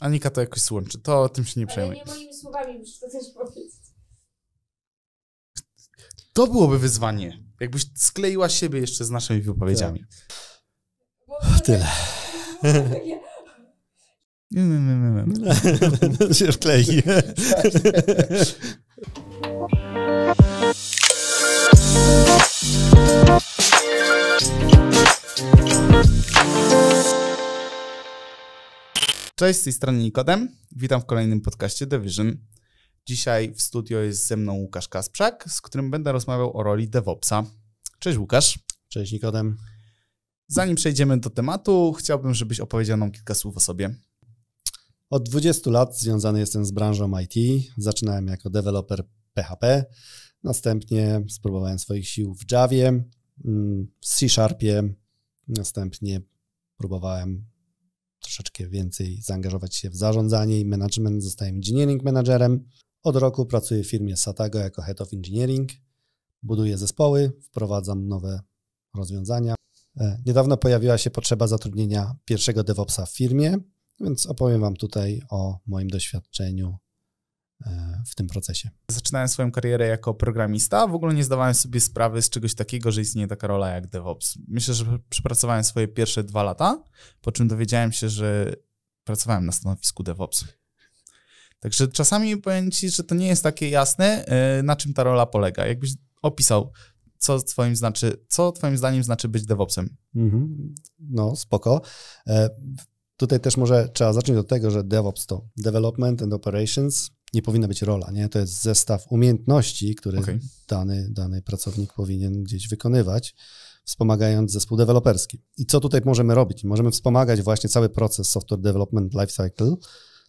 Anika to jakoś łączy, to o tym się nie przejmuj. Ale nie moimi słowami, muszę to też powiedzieć. To byłoby wyzwanie, jakbyś skleiła siebie jeszcze z naszymi wypowiedziami. Tak. Tyle. Się wklei. Cześć, z tej strony Nikodem. Witam w kolejnym podcaście DEVision. Dzisiaj w studio jest ze mną Łukasz Kasprzak, z którym będę rozmawiał o roli DevOpsa. Cześć Łukasz. Cześć Nikodem. Zanim przejdziemy do tematu, chciałbym, żebyś opowiedział nam kilka słów o sobie. Od 20 lat związany jestem z branżą IT. Zaczynałem jako deweloper PHP. Następnie spróbowałem swoich sił w Javie, w C-Sharpie. Następnie próbowałem troszeczkę więcej zaangażować się w zarządzanie i management. Zostałem engineering managerem. Od roku pracuję w firmie Satago jako head of engineering. Buduję zespoły, wprowadzam nowe rozwiązania. Niedawno pojawiła się potrzeba zatrudnienia pierwszego DevOpsa w firmie, więc opowiem wam tutaj o moim doświadczeniu w tym procesie. Zaczynałem swoją karierę jako programista. W ogóle nie zdawałem sobie sprawy z czegoś takiego, że istnieje taka rola jak DevOps. Myślę, że przepracowałem swoje pierwsze 2 lata, po czym dowiedziałem się, że pracowałem na stanowisku DevOps. Także czasami powiem ci, że to nie jest takie jasne, na czym ta rola polega. Jakbyś opisał, co twoim zdaniem znaczy być DevOpsem? No, spoko. Tutaj też może trzeba zacząć od tego, że DevOps to Development and Operations. Nie powinna być rola, nie? To jest zestaw umiejętności, który dany pracownik powinien gdzieś wykonywać, wspomagając zespół deweloperski. I co tutaj możemy robić? Możemy wspomagać właśnie cały proces Software Development Lifecycle,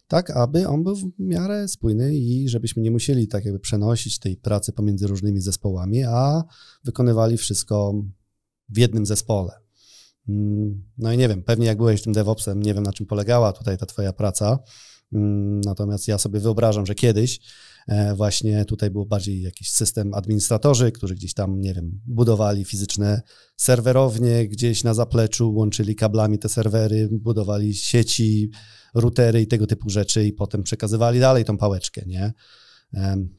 tak aby on był w miarę spójny i żebyśmy nie musieli tak jakby przenosić tej pracy pomiędzy różnymi zespołami, a wykonywali wszystko w jednym zespole. No i nie wiem, pewnie jak byłeś tym DevOpsem, nie wiem na czym polegała tutaj ta twoja praca, natomiast ja sobie wyobrażam, że kiedyś właśnie tutaj był bardziej jakiś system administratorzy, którzy gdzieś tam, nie wiem, budowali fizyczne serwerownie, gdzieś na zapleczu łączyli kablami te serwery, budowali sieci, routery i tego typu rzeczy i potem przekazywali dalej tą pałeczkę, nie?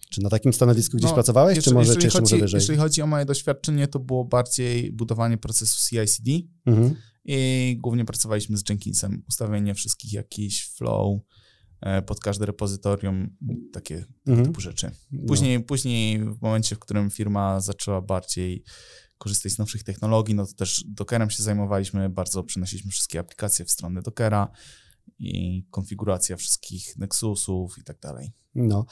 Czy na takim stanowisku gdzieś pracowałeś, czy może wyżej? Jeśli chodzi o moje doświadczenie, to było bardziej budowanie procesu CICD i głównie pracowaliśmy z Jenkinsem, ustawienie wszystkich jakichś flow pod każde repozytorium, takie typu rzeczy. Później w momencie, w którym firma zaczęła bardziej korzystać z nowszych technologii, no to też Dockerem się zajmowaliśmy, bardzo przenosiliśmy wszystkie aplikacje w stronę Dockera i konfiguracja wszystkich Nexusów i tak dalej. No,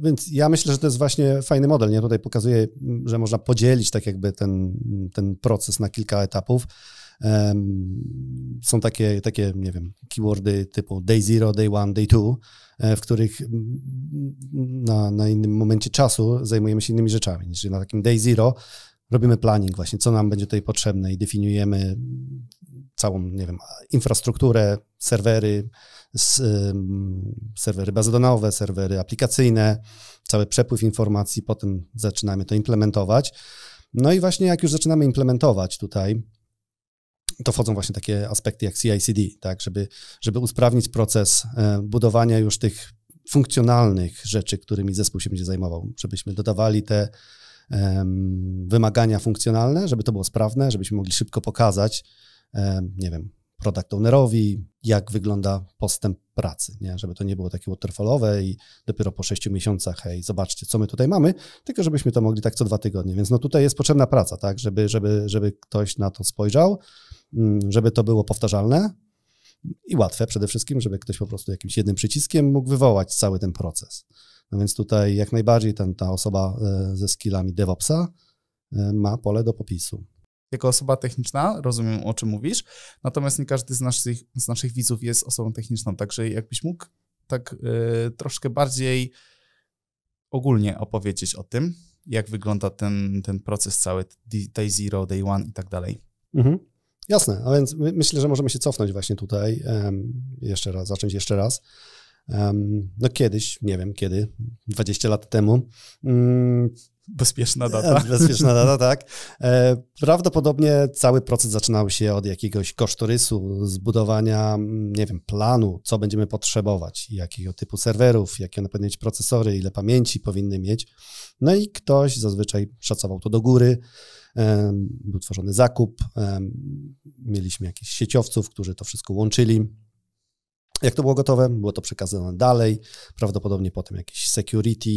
więc ja myślę, że to jest właśnie fajny model, nie? Tutaj pokazuję, że można podzielić tak jakby ten proces na kilka etapów. Są takie, nie wiem, keywordy typu day zero, day one, day two, w których na innym momencie czasu zajmujemy się innymi rzeczami. Czyli na takim day zero robimy planning właśnie, co nam będzie tutaj potrzebne i definiujemy całą, nie wiem, infrastrukturę, serwery bazodanowe, serwery aplikacyjne, cały przepływ informacji, potem zaczynamy to implementować. No i właśnie jak już zaczynamy implementować tutaj, to wchodzą właśnie takie aspekty jak CI/CD, tak, żeby usprawnić proces budowania już tych funkcjonalnych rzeczy, którymi zespół się będzie zajmował, żebyśmy dodawali te wymagania funkcjonalne, żeby to było sprawne, żebyśmy mogli szybko pokazać, nie wiem, product ownerowi, jak wygląda postęp pracy, nie? Żeby to nie było takie waterfallowe i dopiero po 6 miesiącach, hej, zobaczcie, co my tutaj mamy, tylko żebyśmy to mogli tak co 2 tygodnie, więc no tutaj jest potrzebna praca, tak, żeby ktoś na to spojrzał, żeby to było powtarzalne i łatwe przede wszystkim, żeby ktoś po prostu jakimś jednym przyciskiem mógł wywołać cały ten proces. No więc tutaj jak najbardziej ta osoba ze skillami DevOpsa ma pole do popisu. Jako osoba techniczna rozumiem, o czym mówisz, natomiast nie każdy z naszych widzów jest osobą techniczną, także jakbyś mógł tak troszkę bardziej ogólnie opowiedzieć o tym, jak wygląda ten proces cały, day zero, day one i tak dalej. Jasne, a więc myślę, że możemy się cofnąć właśnie tutaj, zacząć jeszcze raz. No kiedyś, nie wiem kiedy, 20 lat temu bezpieczna data. Bezpieczna data, tak. Prawdopodobnie cały proces zaczynał się od jakiegoś kosztorysu, zbudowania, nie wiem, planu, co będziemy potrzebować, jakiego typu serwerów, jakie one powinny mieć procesory, ile pamięci powinny mieć. No i ktoś zazwyczaj szacował to do góry, był tworzony zakup, mieliśmy jakichś sieciowców, którzy to wszystko łączyli. Jak to było gotowe, było to przekazane dalej, prawdopodobnie potem jakieś security,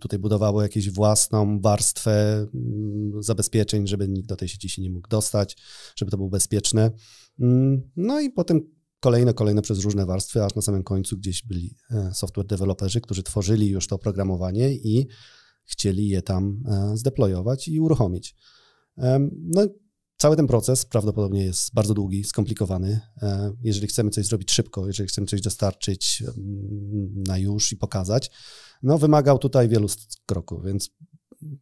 tutaj budowało jakąś własną warstwę zabezpieczeń, żeby nikt do tej sieci się nie mógł dostać, żeby to było bezpieczne. No i potem kolejne przez różne warstwy, aż na samym końcu gdzieś byli software developerzy, którzy tworzyli już to oprogramowanie i chcieli je tam zdeployować i uruchomić. No, cały ten proces prawdopodobnie jest bardzo długi, skomplikowany. Jeżeli chcemy coś zrobić szybko, jeżeli chcemy coś dostarczyć na już i pokazać, no wymagał tutaj wielu kroków, więc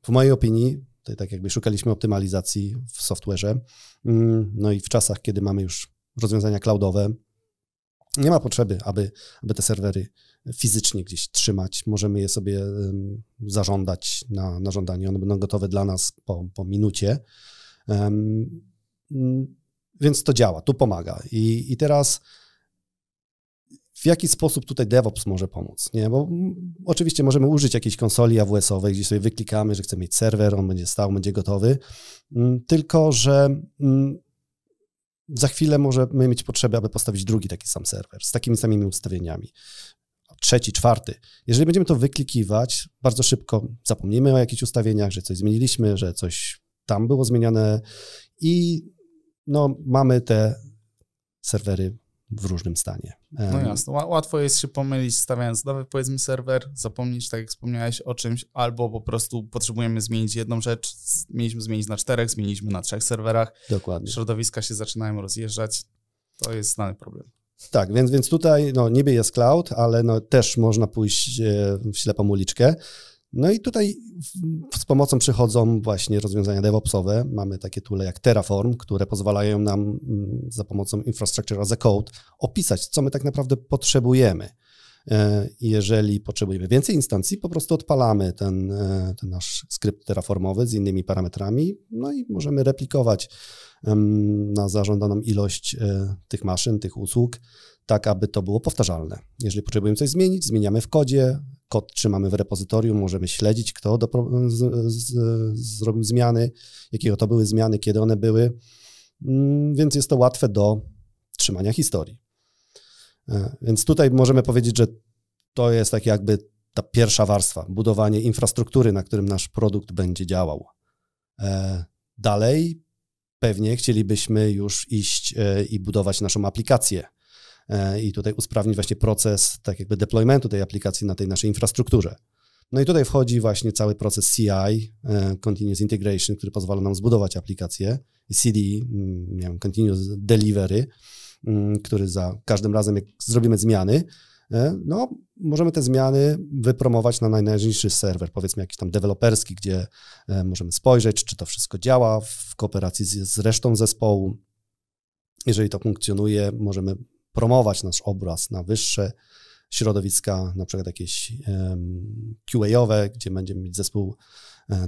w mojej opinii, tutaj tak jakby szukaliśmy optymalizacji w software'ze, no i w czasach, kiedy mamy już rozwiązania cloudowe, nie ma potrzeby, aby te serwery fizycznie gdzieś trzymać. Możemy je sobie zażądać na żądanie. One będą gotowe dla nas po minucie. Więc to działa, tu pomaga. I teraz w jaki sposób tutaj DevOps może pomóc? Nie? Bo oczywiście możemy użyć jakiejś konsoli AWS-owej, gdzie sobie wyklikamy, że chcemy mieć serwer, on będzie stał, będzie gotowy. Tylko że za chwilę możemy mieć potrzebę, aby postawić drugi taki sam serwer z takimi samymi ustawieniami. Trzeci, czwarty. Jeżeli będziemy to wyklikiwać, bardzo szybko zapomnimy o jakichś ustawieniach, że coś zmieniliśmy, że coś tam było zmieniane i no, mamy te serwery w różnym stanie. No jasno, łatwo jest się pomylić, stawiając nowy, powiedzmy, serwer, zapomnieć, tak jak wspomniałeś, o czymś, albo po prostu potrzebujemy zmienić jedną rzecz, mieliśmy zmienić na 4, zmieniliśmy na 3 serwerach. Dokładnie. Środowiska się zaczynają rozjeżdżać, to jest znany problem. Tak, więc tutaj no, niby jest cloud, ale no, też można pójść w ślepą uliczkę. No i tutaj z pomocą przychodzą właśnie rozwiązania DevOpsowe. Mamy takie tule jak Terraform, które pozwalają nam za pomocą Infrastructure as a Code opisać, co my tak naprawdę potrzebujemy. Jeżeli potrzebujemy więcej instancji, po prostu odpalamy ten nasz skrypt terraformowy z innymi parametrami, no i możemy replikować na zażądaną ilość tych maszyn, tych usług, tak aby to było powtarzalne. Jeżeli potrzebujemy coś zmienić, zmieniamy w kodzie, kod trzymamy w repozytorium, możemy śledzić, kto zrobił zmiany, jakie to były zmiany, kiedy one były, więc jest to łatwe do trzymania historii. Więc tutaj możemy powiedzieć, że to jest tak jakby ta pierwsza warstwa, budowanie infrastruktury, na którym nasz produkt będzie działał. Dalej pewnie chcielibyśmy już iść i budować naszą aplikację i tutaj usprawnić właśnie proces tak jakby deploymentu tej aplikacji na tej naszej infrastrukturze. No i tutaj wchodzi właśnie cały proces CI, Continuous Integration, który pozwala nam zbudować aplikację, i CD, Continuous Delivery, który za każdym razem, jak zrobimy zmiany, no możemy te zmiany wypromować na najważniejszy serwer, powiedzmy jakiś tam deweloperski, gdzie możemy spojrzeć, czy to wszystko działa w kooperacji z resztą zespołu. Jeżeli to funkcjonuje, możemy promować nasz obraz na wyższe środowiska, na przykład jakieś QA-owe, gdzie będziemy mieć zespół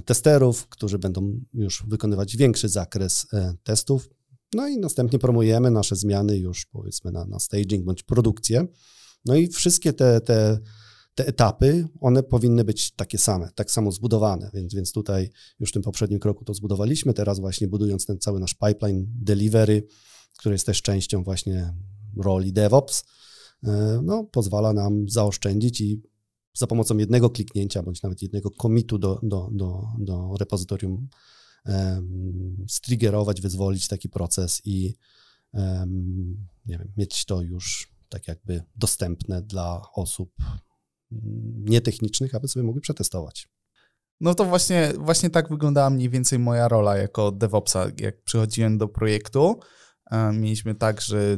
testerów, którzy będą już wykonywać większy zakres testów. No i następnie promujemy nasze zmiany już powiedzmy na staging bądź produkcję. No i wszystkie te etapy, one powinny być takie same, tak samo zbudowane, więc tutaj już w tym poprzednim kroku to zbudowaliśmy, teraz właśnie budując ten cały nasz pipeline delivery, który jest też częścią właśnie roli DevOps, no pozwala nam zaoszczędzić i za pomocą jednego kliknięcia bądź nawet jednego commitu do repozytorium striggerować, wyzwolić taki proces i nie wiem, mieć to już tak jakby dostępne dla osób nietechnicznych, aby sobie mogli przetestować. No to właśnie tak wyglądała mniej więcej moja rola jako DevOpsa, jak przychodziłem do projektu. Mieliśmy tak, że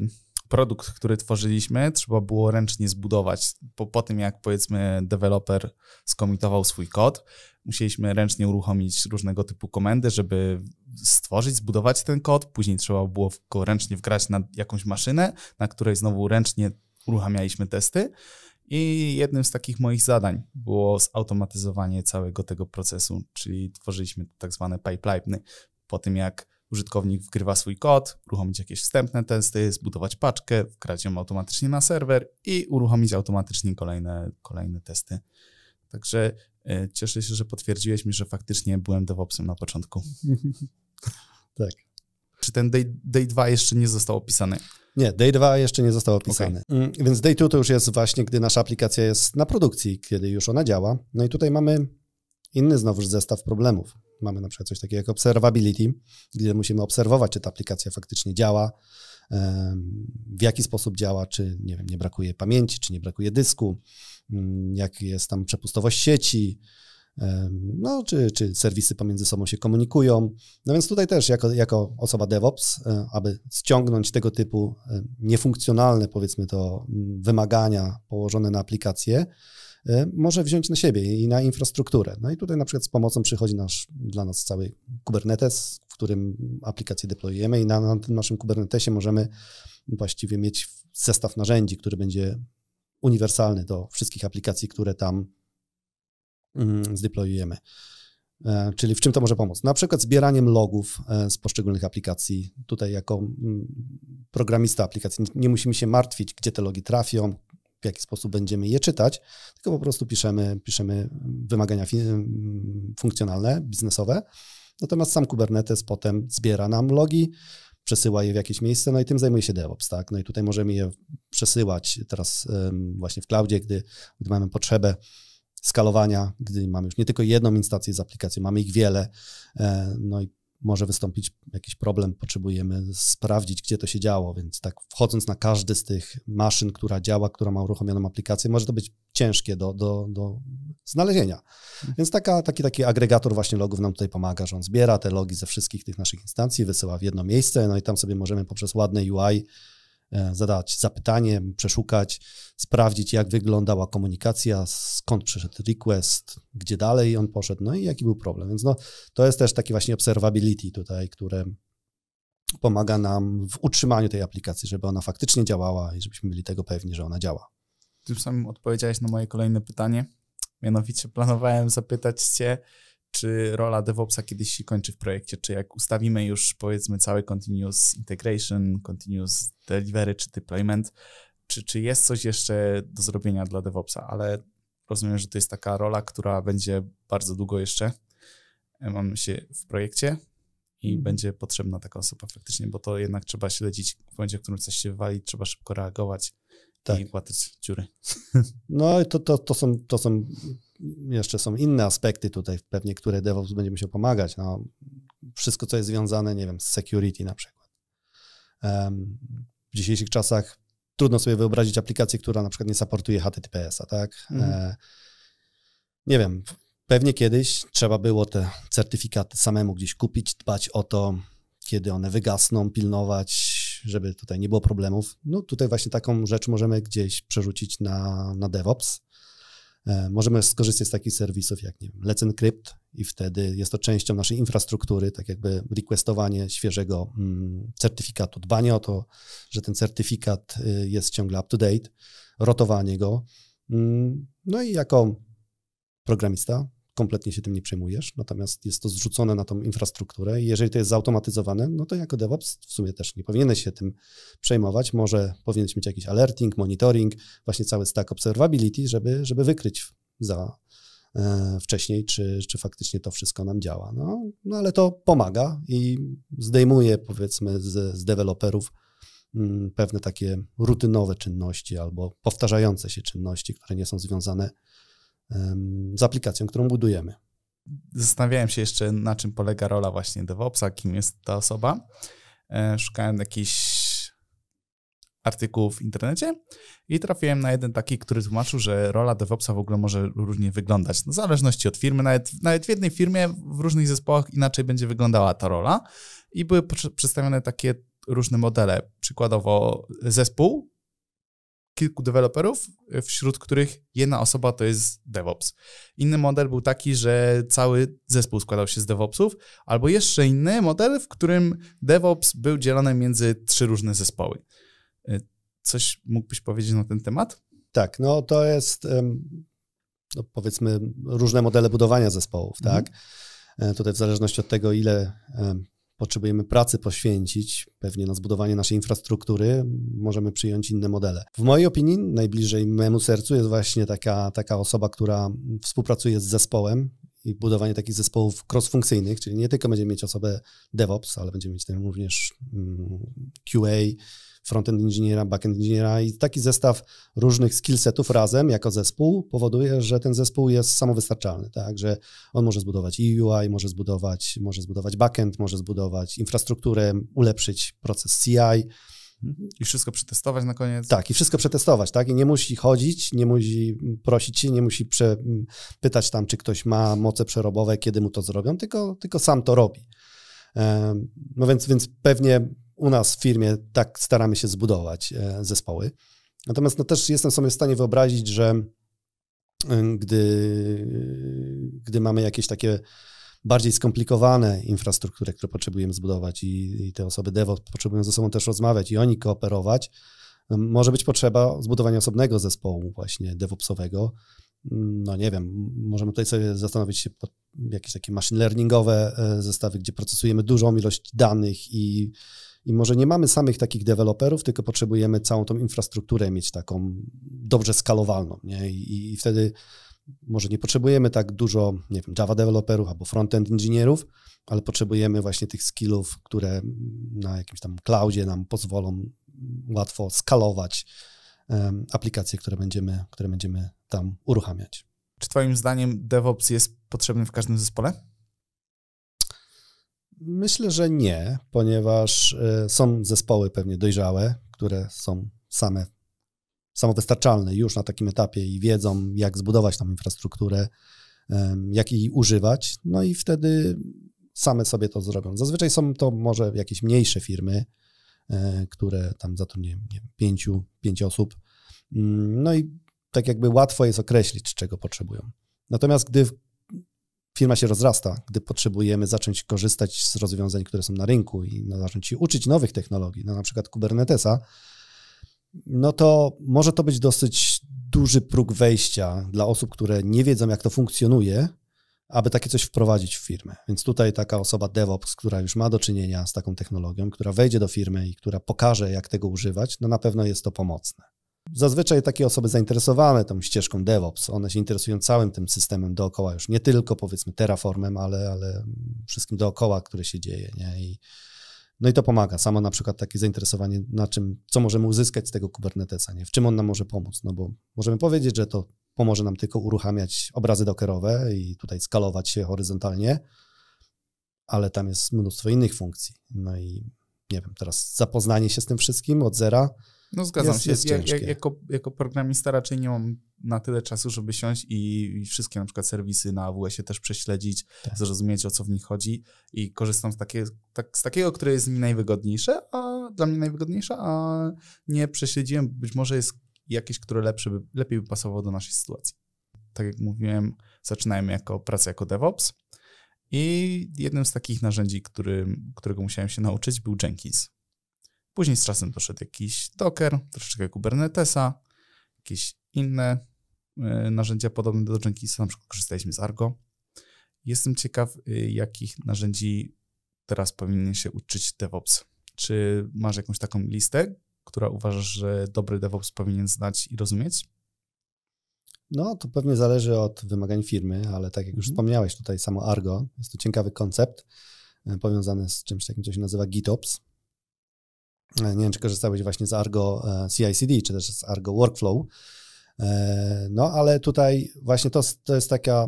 produkt, który tworzyliśmy, trzeba było ręcznie zbudować. Po tym, jak powiedzmy deweloper skomitował swój kod, musieliśmy ręcznie uruchomić różnego typu komendy, żeby stworzyć, zbudować ten kod. Później trzeba było go ręcznie wgrać na jakąś maszynę, na której znowu ręcznie uruchamialiśmy testy I jednym z takich moich zadań było zautomatyzowanie całego tego procesu, czyli tworzyliśmy tak zwane pipeliny. Po tym jak użytkownik wgrywa swój kod, uruchomić jakieś wstępne testy, zbudować paczkę, wgrać ją automatycznie na serwer i uruchomić automatycznie kolejne testy. Także cieszę się, że potwierdziłeś mi, że faktycznie byłem DevOpsem na początku. Tak. Czy ten day 2 jeszcze nie został opisany? Nie, Day 2 jeszcze nie został opisany. Okay. Więc Day 2 to już jest właśnie, gdy nasza aplikacja jest na produkcji, kiedy już ona działa. No i tutaj mamy inny znowuż zestaw problemów. Mamy na przykład coś takiego jak observability, gdzie musimy obserwować, czy ta aplikacja faktycznie działa, w jaki sposób działa, czy nie wiem, nie brakuje pamięci, czy nie brakuje dysku, jak jest tam przepustowość sieci, no, czy serwisy pomiędzy sobą się komunikują. No więc tutaj też jako osoba DevOps, aby ściągnąć tego typu niefunkcjonalne, powiedzmy to, wymagania położone na aplikację, może wziąć na siebie i na infrastrukturę. No i tutaj na przykład z pomocą przychodzi dla nas cały Kubernetes, w którym aplikację deployujemy i na tym naszym Kubernetesie możemy właściwie mieć zestaw narzędzi, który będzie uniwersalny do wszystkich aplikacji, które tam zdeployujemy. Czyli w czym to może pomóc? Na przykład zbieraniem logów z poszczególnych aplikacji. Tutaj jako programista aplikacji nie musimy się martwić, gdzie te logi trafią, w jaki sposób będziemy je czytać, tylko po prostu piszemy wymagania funkcjonalne, biznesowe. Natomiast sam Kubernetes potem zbiera nam logi, przesyła je w jakieś miejsce, no i tym zajmuje się DevOps, tak? No i tutaj możemy je przesyłać teraz właśnie w cloudzie, gdy mamy potrzebę skalowania, gdy mamy już nie tylko jedną instancję z aplikacją, mamy ich wiele, no i może wystąpić jakiś problem, potrzebujemy sprawdzić, gdzie to się działo, więc tak wchodząc na każdy z tych maszyn, która działa, która ma uruchomioną aplikację, może to być ciężkie do znalezienia. Więc taki agregator właśnie logów nam tutaj pomaga, że on zbiera te logi ze wszystkich tych naszych instancji, wysyła w jedno miejsce, no i tam sobie możemy poprzez ładne UI zadać zapytanie, przeszukać, sprawdzić, jak wyglądała komunikacja, skąd przyszedł request, gdzie dalej on poszedł, no i jaki był problem. Więc no, to jest też taki właśnie observability tutaj, które pomaga nam w utrzymaniu tej aplikacji, żeby ona faktycznie działała i żebyśmy byli tego pewni, że ona działa. Tym samym odpowiedziałeś na moje kolejne pytanie. Mianowicie planowałem zapytać cię, czy rola DevOpsa kiedyś się kończy w projekcie, czy jak ustawimy już, powiedzmy, cały continuous integration, continuous delivery czy deployment, czy jest coś jeszcze do zrobienia dla DevOpsa, ale rozumiem, że to jest taka rola, która będzie bardzo długo jeszcze, mam się w projekcie i będzie potrzebna taka osoba faktycznie, bo to jednak trzeba śledzić, w momencie, w którym coś się wali, trzeba szybko reagować. Tak. I płatać dziury. No i to są jeszcze inne aspekty tutaj pewnie, które DevOps będzie musiał pomagać. No, wszystko, co jest związane, nie wiem, z security na przykład. W dzisiejszych czasach trudno sobie wyobrazić aplikację, która na przykład nie supportuje HTTPS-a, tak? Nie wiem, pewnie kiedyś trzeba było te certyfikaty samemu gdzieś kupić, dbać o to, kiedy one wygasną, pilnować, żeby tutaj nie było problemów. No tutaj właśnie taką rzecz możemy gdzieś przerzucić na DevOps. Możemy skorzystać z takich serwisów jak, nie wiem, Let's Encrypt i wtedy jest to częścią naszej infrastruktury, tak jakby requestowanie świeżego certyfikatu, dbanie o to, że ten certyfikat jest ciągle up to date, rotowanie go. No i jako programista kompletnie się tym nie przejmujesz, natomiast jest to zrzucone na tą infrastrukturę i jeżeli to jest zautomatyzowane, no to jako DevOps w sumie też nie powinieneś się tym przejmować, może powinieneś mieć jakiś alerting, monitoring, właśnie cały stack observability, żeby wykryć wcześniej, czy faktycznie to wszystko nam działa. No ale to pomaga i zdejmuje, powiedzmy, z deweloperów pewne takie rutynowe czynności albo powtarzające się czynności, które nie są związane z aplikacją, którą budujemy. Zastanawiałem się jeszcze, na czym polega rola właśnie DevOpsa, kim jest ta osoba. Szukałem jakichś artykułów w internecie i trafiłem na jeden taki, który tłumaczył, że rola DevOpsa w ogóle może różnie wyglądać. No, w zależności od firmy, nawet w jednej firmie, w różnych zespołach inaczej będzie wyglądała ta rola i były przedstawione takie różne modele. Przykładowo zespół, kilku deweloperów, wśród których jedna osoba to jest DevOps. Inny model był taki, że cały zespół składał się z DevOpsów, albo jeszcze inny model, w którym DevOps był dzielony między 3 różne zespoły. Coś mógłbyś powiedzieć na ten temat? Tak, no to jest, no powiedzmy, różne modele budowania zespołów, tak? Tutaj w zależności od tego, ile potrzebujemy pracy poświęcić, pewnie na zbudowanie naszej infrastruktury, możemy przyjąć inne modele. W mojej opinii najbliżej memu sercu jest właśnie taka osoba, która współpracuje z zespołem i budowanie takich zespołów cross-funkcyjnych, czyli nie tylko będziemy mieć osobę DevOps, ale będziemy mieć tam również QA, frontend inżyniera, backend inżyniera i taki zestaw różnych skillsetów razem jako zespół powoduje, że ten zespół jest samowystarczalny, tak, że on może zbudować UI, może zbudować backend, może zbudować infrastrukturę, ulepszyć proces CI. I wszystko przetestować na koniec. Tak, i wszystko przetestować, tak, i nie musi chodzić, nie musi prosić się, nie musi pytać tam, czy ktoś ma moce przerobowe, kiedy mu to zrobią, tylko sam to robi. No więc pewnie u nas w firmie tak staramy się zbudować zespoły. Natomiast no, też jestem sobie w stanie wyobrazić, że gdy mamy jakieś takie bardziej skomplikowane infrastruktury, które potrzebujemy zbudować i te osoby DevOps potrzebują ze sobą też rozmawiać i oni kooperować, może być potrzeba zbudowania osobnego zespołu właśnie DevOpsowego. No nie wiem, możemy tutaj sobie zastanowić się jakieś takie machine learningowe zestawy, gdzie procesujemy dużą ilość danych i może nie mamy samych takich deweloperów, tylko potrzebujemy całą tą infrastrukturę mieć taką dobrze skalowalną, nie? I wtedy może nie potrzebujemy tak dużo, nie wiem, Java deweloperów albo frontend inżynierów, ale potrzebujemy właśnie tych skillów, które na jakimś tam cloudzie nam pozwolą łatwo skalować aplikacje, które będziemy tam uruchamiać. Czy twoim zdaniem DevOps jest potrzebny w każdym zespole? Myślę, że nie, ponieważ są zespoły pewnie dojrzałe, które są samowystarczalne już na takim etapie i wiedzą, jak zbudować tą infrastrukturę, jak jej używać, no i wtedy same sobie to zrobią. Zazwyczaj są to może jakieś mniejsze firmy, które tam zatrudniają, nie wiem, pięć osób, no i tak jakby łatwo jest określić, czego potrzebują. Natomiast gdy firma się rozrasta, gdy potrzebujemy zacząć korzystać z rozwiązań, które są na rynku i zacząć się uczyć nowych technologii, no na przykład Kubernetesa, no to może to być dosyć duży próg wejścia dla osób, które nie wiedzą, jak to funkcjonuje, aby takie coś wprowadzić w firmę. Więc tutaj taka osoba DevOps, która już ma do czynienia z taką technologią, która wejdzie do firmy i która pokaże, jak tego używać, no na pewno jest to pomocne. Zazwyczaj takie osoby zainteresowane tą ścieżką DevOps, one się interesują całym tym systemem dookoła, już nie tylko powiedzmy Terraformem, ale wszystkim dookoła, które się dzieje, nie? No i to pomaga. Samo na przykład takie zainteresowanie co możemy uzyskać z tego Kubernetesa, nie? W czym on nam może pomóc, no bo możemy powiedzieć, że to pomoże nam tylko uruchamiać obrazy dockerowe i tutaj skalować się horyzontalnie, ale tam jest mnóstwo innych funkcji. No i nie wiem, teraz zapoznanie się z tym wszystkim od zera. No zgadzam się, jako programista raczej nie mam na tyle czasu, żeby siąść i wszystkie na przykład serwisy na AWS-ie też prześledzić, tak, zrozumieć, o co w nich chodzi, i korzystam z takiego, które jest mi najwygodniejsze, a nie prześledziłem, być może jest jakieś, które lepiej by pasowało do naszej sytuacji. Tak jak mówiłem, zaczynałem pracę jako DevOps i jednym z takich narzędzi, którego musiałem się nauczyć, był Jenkins. Później z czasem doszedł jakiś Docker, troszeczkę Kubernetesa, jakieś inne narzędzia podobne do Jenkinsa, na przykład korzystaliśmy z Argo. Jestem ciekaw, jakich narzędzi teraz powinien się uczyć DevOps. Czy masz jakąś taką listę, która uważasz, że dobry DevOps powinien znać i rozumieć? No, to pewnie zależy od wymagań firmy, ale tak jak już wspomniałeś, tutaj samo Argo, jest to ciekawy koncept powiązany z czymś takim, co się nazywa GitOps. Nie wiem, czy korzystałeś właśnie z Argo CICD, czy też z Argo Workflow. No, ale tutaj właśnie to jest taka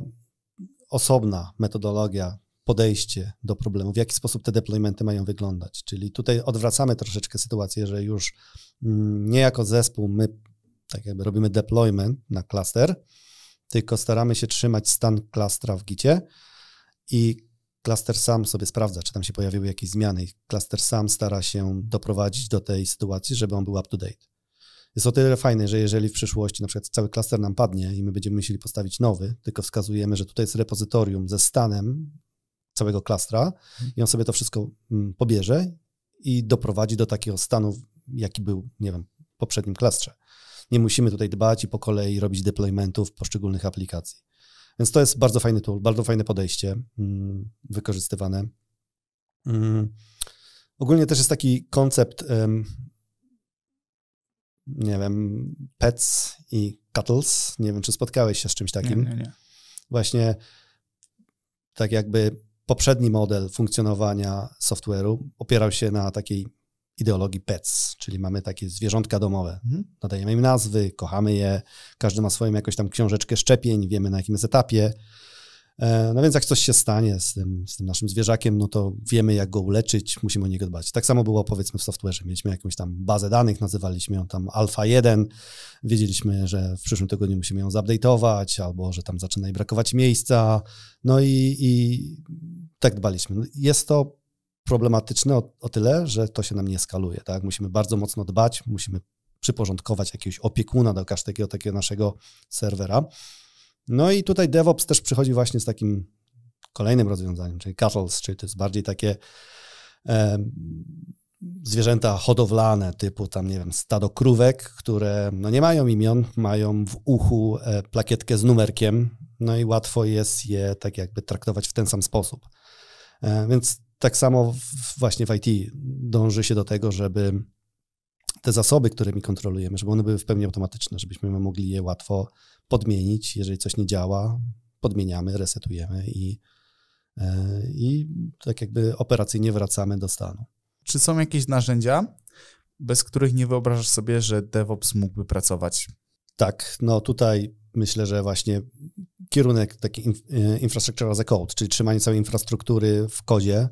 osobna metodologia, podejście do problemu, w jaki sposób te deploymenty mają wyglądać. Czyli tutaj odwracamy troszeczkę sytuację, że już nie jako zespół my tak jakby robimy deployment na klaster, tylko staramy się trzymać stan klastra w gicie i klaster sam sobie sprawdza, czy tam się pojawiły jakieś zmiany. Klaster sam stara się doprowadzić do tej sytuacji, żeby on był up to date. Jest o tyle fajne, że jeżeli w przyszłości na przykład cały klaster nam padnie i my będziemy musieli postawić nowy, tylko wskazujemy, że tutaj jest repozytorium ze stanem całego klastra i on sobie to wszystko pobierze i doprowadzi do takiego stanu, jaki był, nie wiem, w poprzednim klastrze. nie musimy tutaj dbać i po kolei robić deploymentów poszczególnych aplikacji. Więc to jest bardzo fajny tool, bardzo fajne podejście wykorzystywane. Ogólnie też jest taki koncept, nie wiem, pets i cattles. Nie wiem, czy spotkałeś się z czymś takim. Nie. Właśnie tak jakby poprzedni model funkcjonowania software'u opierał się na takiej ideologii pets, czyli mamy takie zwierzątka domowe. Nadajemy im nazwy, kochamy je, każdy ma swoją jakąś tam książeczkę szczepień, wiemy na jakim jest etapie. No więc jak coś się stanie z tym naszym zwierzakiem, no to wiemy jak go uleczyć, musimy o niego dbać. Tak samo było powiedzmy w software'ze, mieliśmy jakąś tam bazę danych, nazywaliśmy ją tam Alpha 1, wiedzieliśmy, że w przyszłym tygodniu musimy ją zupdate'ować albo że tam zaczyna jej brakować miejsca, no i tak dbaliśmy. Jest to problematyczne o tyle, że to się nam nie skaluje, tak? Musimy bardzo mocno dbać, musimy przyporządkować jakiegoś opiekuna do każdego takiego naszego serwera. No i tutaj DevOps też przychodzi właśnie z takim kolejnym rozwiązaniem, czyli cattles, czyli to jest bardziej takie zwierzęta hodowlane typu tam, nie wiem, stado krówek, które no, nie mają imion, mają w uchu plakietkę z numerkiem, no i łatwo jest je tak jakby traktować w ten sam sposób. Więc tak samo właśnie w IT dąży się do tego, żeby te zasoby, którymi kontrolujemy, żeby one były w pełni automatyczne, żebyśmy mogli je łatwo podmienić. Jeżeli coś nie działa, podmieniamy, resetujemy i tak jakby operacyjnie wracamy do stanu. Czy są jakieś narzędzia, bez których nie wyobrażasz sobie, że DevOps mógłby pracować? Tak, no tutaj myślę, że właśnie kierunek taki infrastructure as a code, czyli trzymanie całej infrastruktury w kodzie,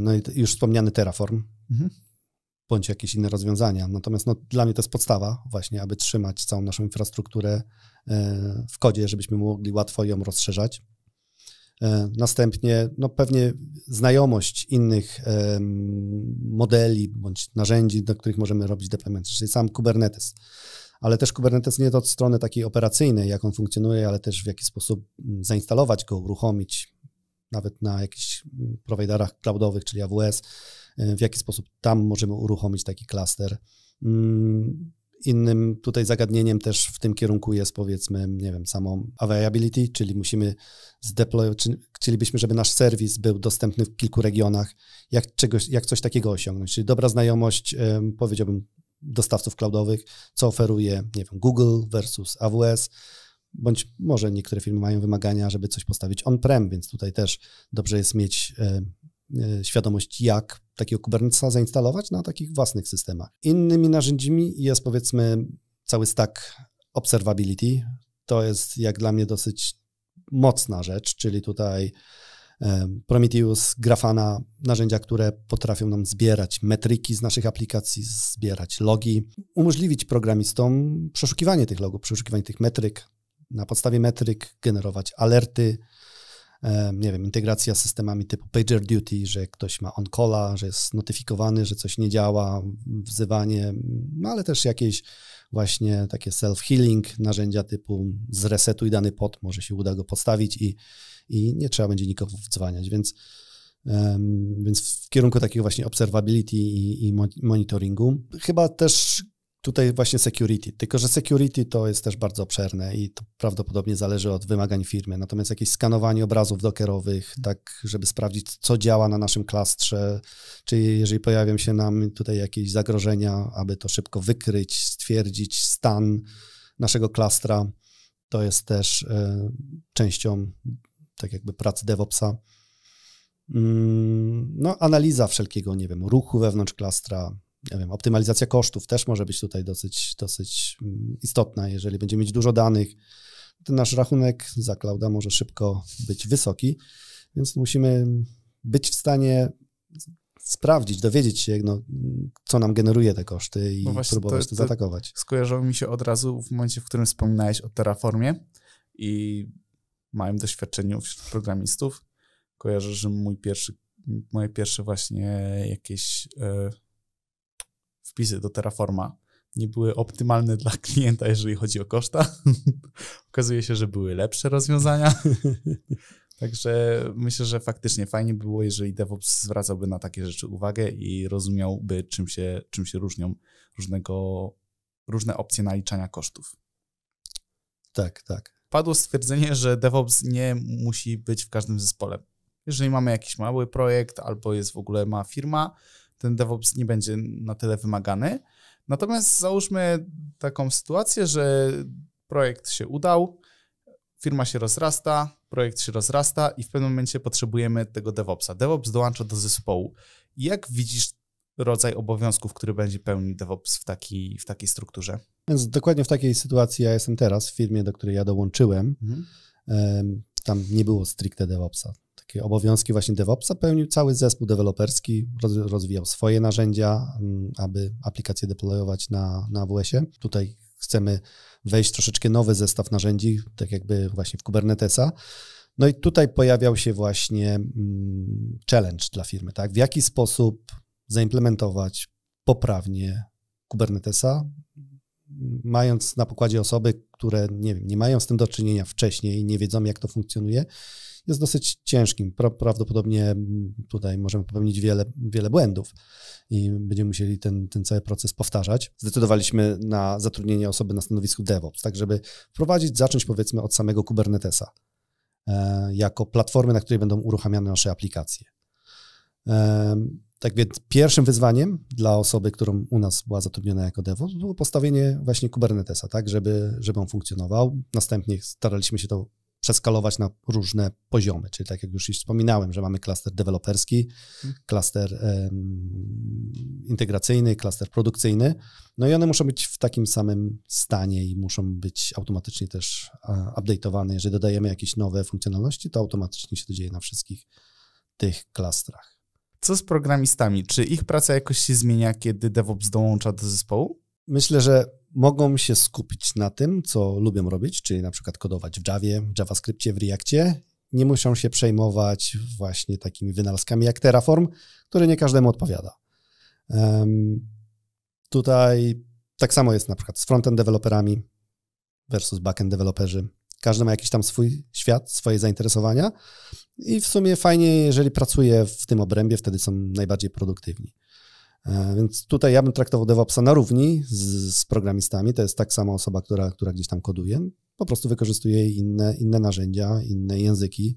no i już wspomniany Terraform, bądź jakieś inne rozwiązania. Natomiast no, dla mnie to jest podstawa właśnie, aby trzymać całą naszą infrastrukturę w kodzie, żebyśmy mogli łatwo ją rozszerzać. Następnie no, pewnie znajomość innych modeli bądź narzędzi, do których możemy robić deployment, czyli sam Kubernetes. Ale też Kubernetes nie od strony takiej operacyjnej, jak on funkcjonuje, ale też w jaki sposób zainstalować go, uruchomić, nawet na jakichś prowajderach cloudowych, czyli AWS, w jaki sposób tam możemy uruchomić taki klaster. Innym tutaj zagadnieniem też w tym kierunku jest powiedzmy, nie wiem, samo availability, czyli musimy chcielibyśmy, żeby nasz serwis był dostępny w kilku regionach, jak coś takiego osiągnąć, czyli dobra znajomość, powiedziałbym, dostawców cloudowych, co oferuje, nie wiem, Google versus AWS, bądź może niektóre firmy mają wymagania, żeby coś postawić on-prem, więc tutaj też dobrze jest mieć świadomość, jak takiego Kubernetesa zainstalować na takich własnych systemach. Innymi narzędziami jest powiedzmy cały stack observability. To jest jak dla mnie dosyć mocna rzecz, czyli tutaj Prometheus, Grafana, narzędzia, które potrafią nam zbierać metryki z naszych aplikacji, zbierać logi, umożliwić programistom przeszukiwanie tych logów, przeszukiwanie tych metryk, na podstawie metryk generować alerty, nie wiem, integracja z systemami typu PagerDuty, że ktoś ma on-calla, że jest notyfikowany, że coś nie działa, wzywanie, no ale też jakieś właśnie takie self-healing, narzędzia typu zresetuj dany pod, może się uda go postawić i nie trzeba będzie nikogo wdzwaniać, więc w kierunku takiego właśnie observability i monitoringu. Chyba też tutaj właśnie security, tylko że security to jest też bardzo obszerne i to prawdopodobnie zależy od wymagań firmy, natomiast jakieś skanowanie obrazów dockerowych, tak żeby sprawdzić, co działa na naszym klastrze, czy jeżeli pojawią się nam tutaj jakieś zagrożenia, aby to szybko wykryć, stwierdzić stan naszego klastra, to jest też częścią tak jakby pracy DevOpsa. No analiza wszelkiego, nie wiem, ruchu wewnątrz klastra, nie wiem, optymalizacja kosztów też może być tutaj dosyć istotna. Jeżeli będziemy mieć dużo danych, to nasz rachunek za clouda może szybko być wysoki, więc musimy być w stanie sprawdzić, dowiedzieć się, no, co nam generuje te koszty i próbować to zaatakować. Skojarzyło mi się od razu w momencie, w którym wspominałeś o Terraformie i moim doświadczeniu wśród programistów. Kojarzę, że moje pierwsze właśnie jakieś wpisy do Terraforma nie były optymalne dla klienta, jeżeli chodzi o koszta. Okazuje się, że były lepsze rozwiązania. Także myślę, że faktycznie fajnie było, jeżeli DevOps zwracałby na takie rzeczy uwagę i rozumiałby, czym się różnią różnego różne opcje naliczania kosztów. Tak, tak. Padło stwierdzenie, że DevOps nie musi być w każdym zespole. Jeżeli mamy jakiś mały projekt albo jest w ogóle mała firma, ten DevOps nie będzie na tyle wymagany. Natomiast załóżmy taką sytuację, że projekt się udał, firma się rozrasta, projekt się rozrasta i w pewnym momencie potrzebujemy tego DevOpsa. DevOps dołącza do zespołu. Jak widzisz rodzaj obowiązków, który będzie pełnił DevOps w takiej strukturze? Więc dokładnie w takiej sytuacji ja jestem teraz w firmie, do której ja dołączyłem. Tam nie było stricte DevOpsa. Takie obowiązki właśnie DevOpsa pełnił cały zespół deweloperski, rozwijał swoje narzędzia, aby aplikacje deployować na AWS-ie. Tutaj chcemy wejść troszeczkę nowy zestaw narzędzi, tak jakby właśnie w Kubernetesa. No i tutaj pojawiał się właśnie challenge dla firmy, tak? W jaki sposób zaimplementować poprawnie Kubernetesa, mając na pokładzie osoby, które nie mają z tym do czynienia wcześniej, nie wiedzą, jak to funkcjonuje, jest dosyć ciężkim. Prawdopodobnie tutaj możemy popełnić wiele błędów i będziemy musieli ten cały proces powtarzać. Zdecydowaliśmy na zatrudnienie osoby na stanowisku DevOps, tak żeby zacząć powiedzmy od samego Kubernetesa jako platformy, na której będą uruchamiane nasze aplikacje. Tak więc pierwszym wyzwaniem dla osoby, którą u nas była zatrudniona jako DevOps, było postawienie właśnie Kubernetesa, tak, żeby on funkcjonował. Następnie staraliśmy się to przeskalować na różne poziomy, czyli tak jak już wspominałem, że mamy klaster deweloperski, klaster integracyjny, klaster produkcyjny, no i one muszą być w takim samym stanie i muszą być automatycznie też update'owane. Jeżeli dodajemy jakieś nowe funkcjonalności, to automatycznie się to dzieje na wszystkich tych klastrach. Co z programistami? Czy ich praca jakoś się zmienia, kiedy DevOps dołącza do zespołu? Myślę, że mogą się skupić na tym, co lubią robić, czyli na przykład kodować w Javie, w JavaScriptie, w Reactie. Nie muszą się przejmować właśnie takimi wynalazkami jak Terraform, który nie każdemu odpowiada. Tutaj tak samo jest na przykład z frontend deweloperami versus backend deweloperzy. Każdy ma jakiś tam swój świat, swoje zainteresowania i w sumie fajnie, jeżeli pracuje w tym obrębie, wtedy są najbardziej produktywni. Więc tutaj ja bym traktował DevOpsa na równi z programistami. To jest tak sama osoba, która gdzieś tam koduje. Po prostu wykorzystuje inne narzędzia, inne języki.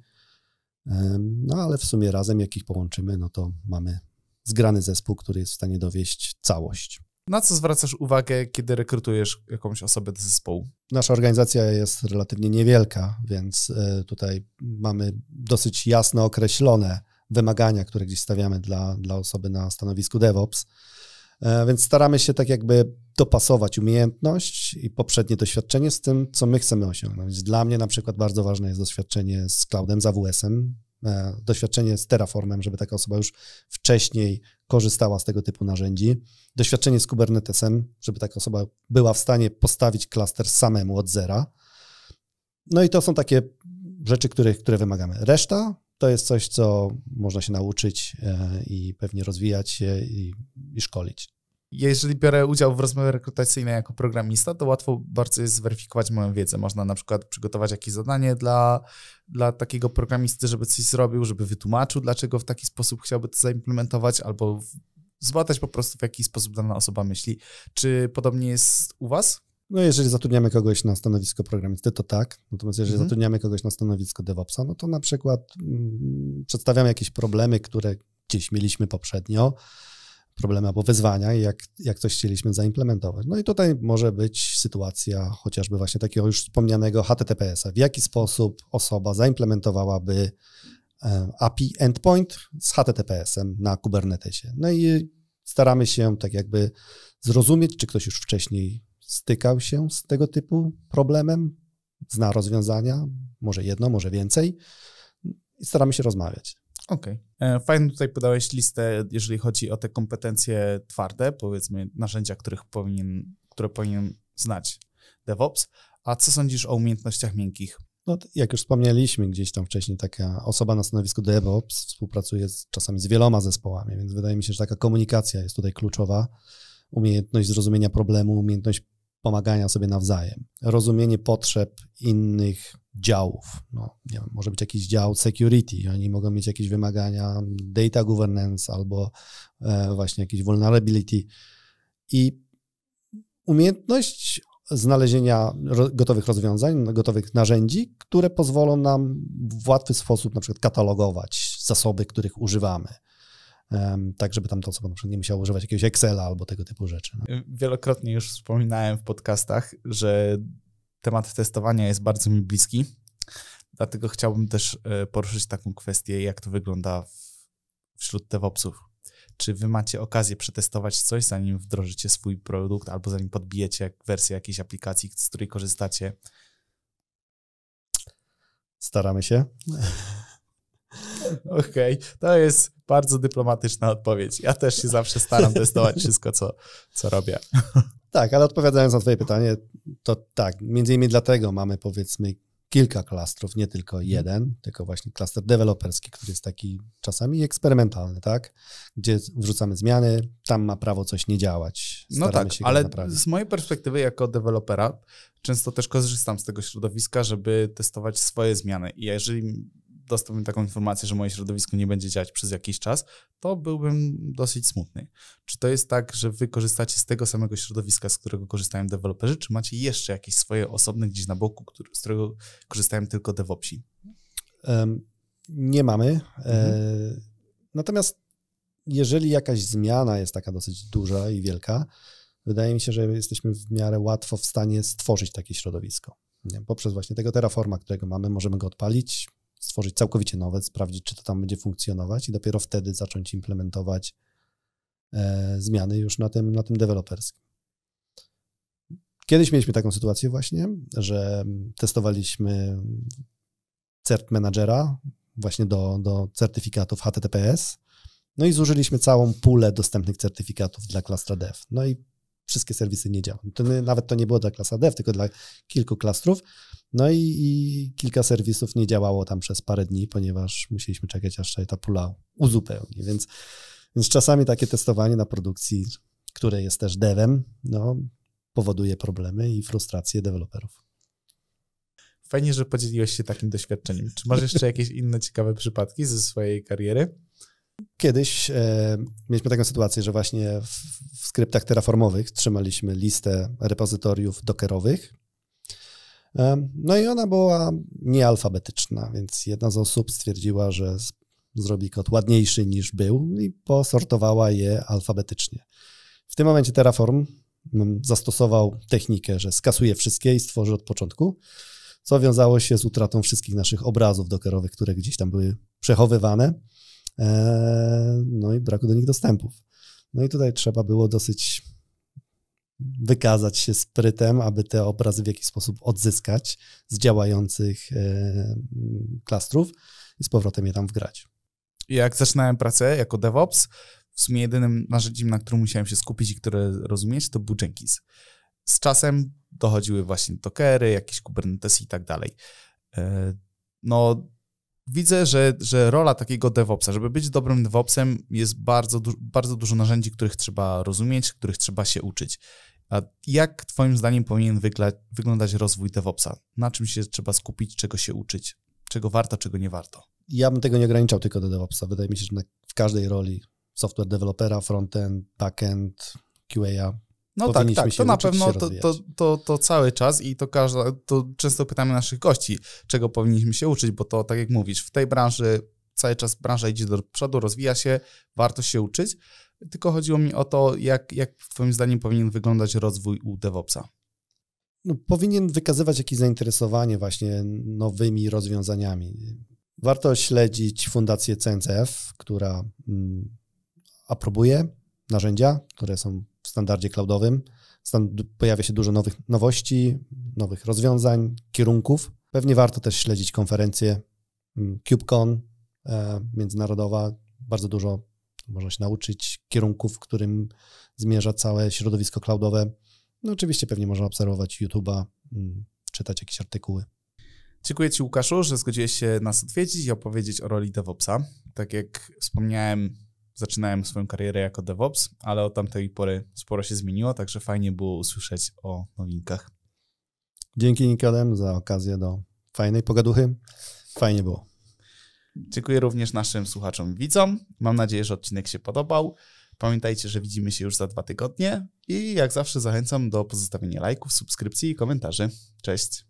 No ale w sumie razem, jak ich połączymy, no to mamy zgrany zespół, który jest w stanie dowieść całość. Na co zwracasz uwagę, kiedy rekrutujesz jakąś osobę do zespołu? Nasza organizacja jest relatywnie niewielka, więc tutaj mamy dosyć jasno określone wymagania, które gdzieś stawiamy dla osoby na stanowisku DevOps. Więc staramy się tak jakby dopasować umiejętność i poprzednie doświadczenie z tym, co my chcemy osiągnąć. Dla mnie na przykład bardzo ważne jest doświadczenie z cloudem, z AWS-em, doświadczenie z Terraformem, żeby taka osoba już wcześniej korzystała z tego typu narzędzi, doświadczenie z Kubernetesem, żeby taka osoba była w stanie postawić klaster samemu od zera. No i to są takie rzeczy, które wymagamy. Reszta to jest coś, co można się nauczyć i pewnie rozwijać się i szkolić. Jeżeli biorę udział w rozmowie rekrutacyjnej jako programista, to łatwo bardzo jest zweryfikować moją wiedzę. Można na przykład przygotować jakieś zadanie dla takiego programisty, żeby coś zrobił, żeby wytłumaczył, dlaczego w taki sposób chciałby to zaimplementować, albo zbadać po prostu, w jaki sposób dana osoba myśli. Czy podobnie jest u was? No jeżeli zatrudniamy kogoś na stanowisko programisty, to tak. Natomiast jeżeli zatrudniamy kogoś na stanowisko DevOpsa, no to na przykład przedstawiamy jakieś problemy, które gdzieś mieliśmy poprzednio, problemy albo wyzwania, jak coś chcieliśmy zaimplementować. No i tutaj może być sytuacja chociażby właśnie takiego już wspomnianego HTTPS-a. W jaki sposób osoba zaimplementowałaby API endpoint z HTTPS-em na Kubernetesie. No i staramy się tak jakby zrozumieć, czy ktoś już wcześniej stykał się z tego typu problemem, zna rozwiązania, może jedno, może więcej i staramy się rozmawiać. Okej. Fajnie tutaj podałeś listę, jeżeli chodzi o te kompetencje twarde, powiedzmy narzędzia, które powinien znać DevOps. A co sądzisz o umiejętnościach miękkich? No, jak już wspomnieliśmy gdzieś tam wcześniej, taka osoba na stanowisku DevOps współpracuje czasami z wieloma zespołami, więc wydaje mi się, że taka komunikacja jest tutaj kluczowa. Umiejętność zrozumienia problemu, umiejętność pomagania sobie nawzajem, rozumienie potrzeb innych działów. No, nie wiem, może być jakiś dział security, oni mogą mieć jakieś wymagania data governance albo właśnie jakieś vulnerability i umiejętność znalezienia gotowych rozwiązań, gotowych narzędzi, które pozwolą nam w łatwy sposób na przykład katalogować zasoby, których używamy. Tak, żeby tamta osoba na przykład nie musiała używać jakiegoś Excela albo tego typu rzeczy. No. Wielokrotnie już wspominałem w podcastach, że temat testowania jest bardzo mi bliski, dlatego chciałbym też poruszyć taką kwestię, jak to wygląda wśród DevOpsów. Czy wy macie okazję przetestować coś, zanim wdrożycie swój produkt albo zanim podbijecie wersję jakiejś aplikacji, z której korzystacie? Staramy się. Okej, to jest bardzo dyplomatyczna odpowiedź. Ja też się zawsze staram testować wszystko, co robię. Tak, ale odpowiadając na twoje pytanie, to tak, między innymi dlatego mamy powiedzmy kilka klastrów, nie tylko jeden, tylko właśnie klaster deweloperski, który jest taki czasami eksperymentalny, tak? Gdzie wrzucamy zmiany, tam ma prawo coś nie działać. Staramy się ale naprawić. Z mojej perspektywy jako dewelopera często też korzystam z tego środowiska, żeby testować swoje zmiany. I jeżeli dostałbym taką informację, że moje środowisko nie będzie działać przez jakiś czas, to byłbym dosyć smutny. Czy to jest tak, że wy korzystacie z tego samego środowiska, z którego korzystają deweloperzy, czy macie jeszcze jakieś swoje osobne gdzieś na boku, z którego korzystają tylko DevOpsi? Nie mamy. Natomiast jeżeli jakaś zmiana jest taka dosyć duża i wielka, wydaje mi się, że jesteśmy w miarę łatwo w stanie stworzyć takie środowisko. Poprzez właśnie tego Terraforma, którego mamy, możemy go odpalić, stworzyć całkowicie nowe, sprawdzić, czy to tam będzie funkcjonować i dopiero wtedy zacząć implementować zmiany już na tym deweloperskim. Kiedyś mieliśmy taką sytuację właśnie, że testowaliśmy cert managera właśnie do certyfikatów HTTPS, no i zużyliśmy całą pulę dostępnych certyfikatów dla klastra dev. No i wszystkie serwisy nie działają. Nawet to nie było dla klasa dev, tylko dla kilku klastrów. No i kilka serwisów nie działało tam przez parę dni, ponieważ musieliśmy czekać, aż się ta pula uzupełni. Więc czasami takie testowanie na produkcji, które jest też devem, no, powoduje problemy i frustrację deweloperów. Fajnie, że podzieliłeś się takim doświadczeniem. Czy masz jeszcze jakieś inne ciekawe przypadki ze swojej kariery? Kiedyś mieliśmy taką sytuację, że właśnie w skryptach terraformowych trzymaliśmy listę repozytoriów dockerowych. No i ona była niealfabetyczna, więc jedna z osób stwierdziła, że zrobi kod ładniejszy niż był i posortowała je alfabetycznie. W tym momencie Terraform zastosował technikę, że skasuje wszystkie i stworzy od początku, co wiązało się z utratą wszystkich naszych obrazów dockerowych, które gdzieś tam były przechowywane. No i braku do nich dostępów. No i tutaj trzeba było dosyć wykazać się sprytem, aby te obrazy w jakiś sposób odzyskać z działających klastrów i z powrotem je tam wgrać. Jak zaczynałem pracę jako DevOps, w sumie jedynym narzędziem, na którym musiałem się skupić i które rozumieć, to był Jenkins. Z czasem dochodziły właśnie Dockery, jakieś Kubernetes i tak dalej. No widzę, że rola takiego DevOpsa, żeby być dobrym DevOpsem, jest bardzo dużo narzędzi, których trzeba rozumieć, których trzeba się uczyć. A jak twoim zdaniem powinien wyglądać rozwój DevOpsa? Na czym się trzeba skupić, czego się uczyć? Czego warto, czego nie warto? Ja bym tego nie ograniczał tylko do DevOpsa. Wydaje mi się, że w każdej roli software dewelopera, frontend, backend, QA. No tak, to na pewno to cały czas i to często pytamy naszych gości, czego powinniśmy się uczyć, bo to tak jak mówisz, w tej branży cały czas branża idzie do przodu, rozwija się, warto się uczyć, tylko chodziło mi o to, jak twoim zdaniem powinien wyglądać rozwój u DevOpsa. No, powinien wykazywać jakieś zainteresowanie właśnie nowymi rozwiązaniami. Warto śledzić fundację CNCF, która aprobuje narzędzia, które są w standardzie cloudowym. Pojawia się dużo nowości, nowych rozwiązań, kierunków. Pewnie warto też śledzić konferencje CubeCon międzynarodowa. Bardzo dużo można się nauczyć kierunków, w którym zmierza całe środowisko cloudowe. No oczywiście pewnie można obserwować YouTube'a, czytać jakieś artykuły. Dziękuję ci, Łukaszu, że zgodziłeś się nas odwiedzić i opowiedzieć o roli DevOpsa. Tak jak wspomniałem, zaczynałem swoją karierę jako DevOps, ale od tamtej pory sporo się zmieniło, także fajnie było usłyszeć o nowinkach. Dzięki, Nikodem, za okazję do fajnej pogaduchy. Fajnie było. Dziękuję również naszym słuchaczom i widzom. Mam nadzieję, że odcinek się podobał. Pamiętajcie, że widzimy się już za 2 tygodnie i jak zawsze zachęcam do pozostawienia lajków, subskrypcji i komentarzy. Cześć!